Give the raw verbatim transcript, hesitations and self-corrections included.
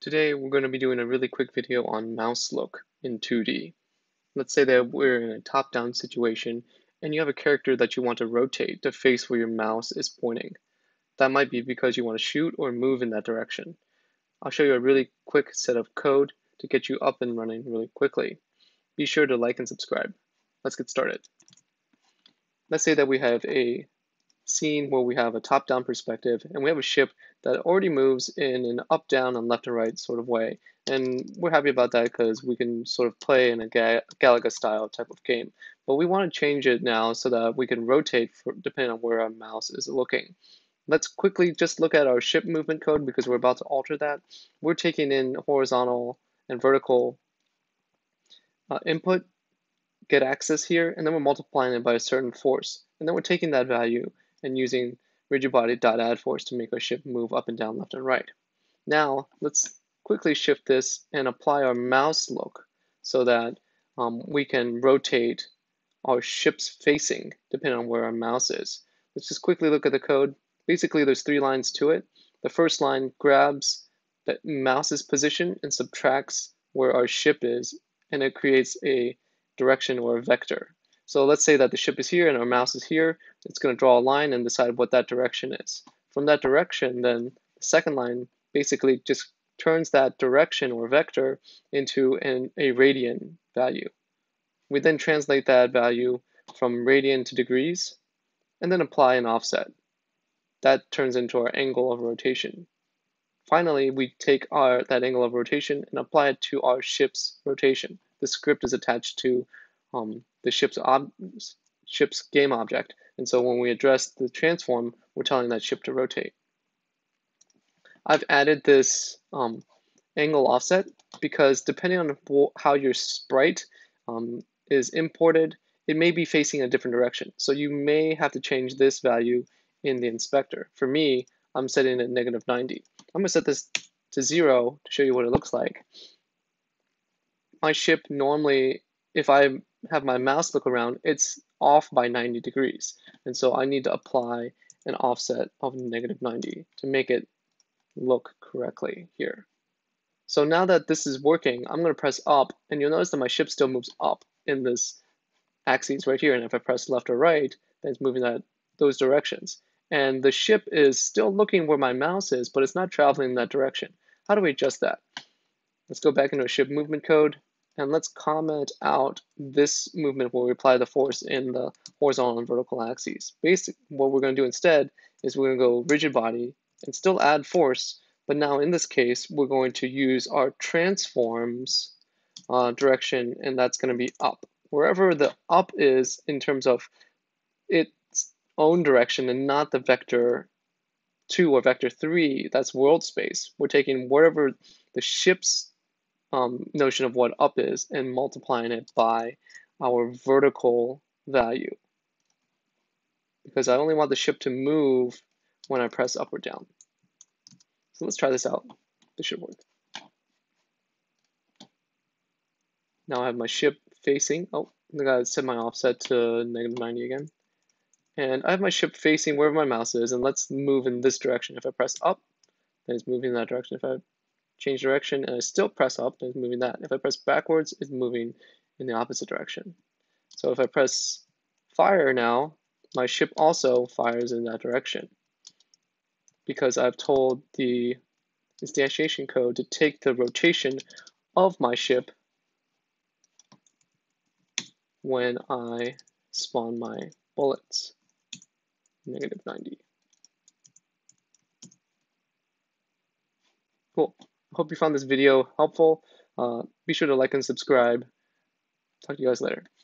Today we're going to be doing a really quick video on mouse look in two D. Let's say that we're in a top-down situation and you have a character that you want to rotate to face where your mouse is pointing. That might be because you want to shoot or move in that direction. I'll show you a really quick set of code to get you up and running really quickly. Be sure to like and subscribe. Let's get started. Let's say that we have a scene where we have a top-down perspective and we have a ship that already moves in an up, down, and left and right sort of way. And we're happy about that because we can sort of play in a Ga Galaga style type of game. But we want to change it now so that we can rotate for, depending on where our mouse is looking. Let's quickly just look at our ship movement code because we're about to alter that. We're taking in horizontal and vertical uh, input, get axis here, and then we're multiplying it by a certain force. And then we're taking that value and using rigidbody.addForce to make our ship move up and down, left and right. Now, let's quickly shift this and apply our mouse look so that um, we can rotate our ship's facing depending on where our mouse is. Let's just quickly look at the code. Basically, there's three lines to it. The first line grabs the mouse's position and subtracts where our ship is, and it creates a direction or a vector. So let's say that the ship is here and our mouse is here. It's going to draw a line and decide what that direction is. From that direction, then the second line basically just turns that direction or vector into an, a radian value. We then translate that value from radian to degrees and then apply an offset. That turns into our angle of rotation. Finally, we take our that angle of rotation and apply it to our ship's rotation. The script is attached to um, the ship's, ob ship's game object. And so when we address the transform, we're telling that ship to rotate. I've added this um, angle offset because depending on how your sprite um, is imported, it may be facing a different direction. So you may have to change this value in the inspector. For me, I'm setting it at negative ninety. I'm gonna set this to zero to show you what it looks like. My ship normally, if I have my mouse look around, it's off by ninety degrees. And so I need to apply an offset of negative ninety to make it look correctly here. So now that this is working, I'm gonna press up and you'll notice that my ship still moves up in this axis right here. And if I press left or right, then it's moving that those directions. And the ship is still looking where my mouse is, but it's not traveling in that direction. How do we adjust that? Let's go back into our ship movement code and let's comment out this movement where we apply the force in the horizontal and vertical axes. Basically, what we're gonna do instead is we're gonna go rigid body and still add force, but now in this case, we're going to use our transform's uh, direction, and that's gonna be up. Wherever the up is in terms of its own direction and not the vector two or vector three, that's world space. We're taking whatever the ship's Um, notion of what up is and multiplying it by our vertical value, because I only want the ship to move when I press up or down. So let's try this out. This should work. Now I have my ship facing, oh, I gotta set my offset to negative ninety again. And I have my ship facing wherever my mouse is, and let's move in this direction. If I press up, then it's moving in that direction. If I change direction and I still press up, it's moving that. If I press backwards, it's moving in the opposite direction. So if I press fire now, my ship also fires in that direction because I've told the instantiation code to take the rotation of my ship when I spawn my bullets, negative ninety. Cool. Hope you found this video helpful. Uh, be sure to like and subscribe. Talk to you guys later.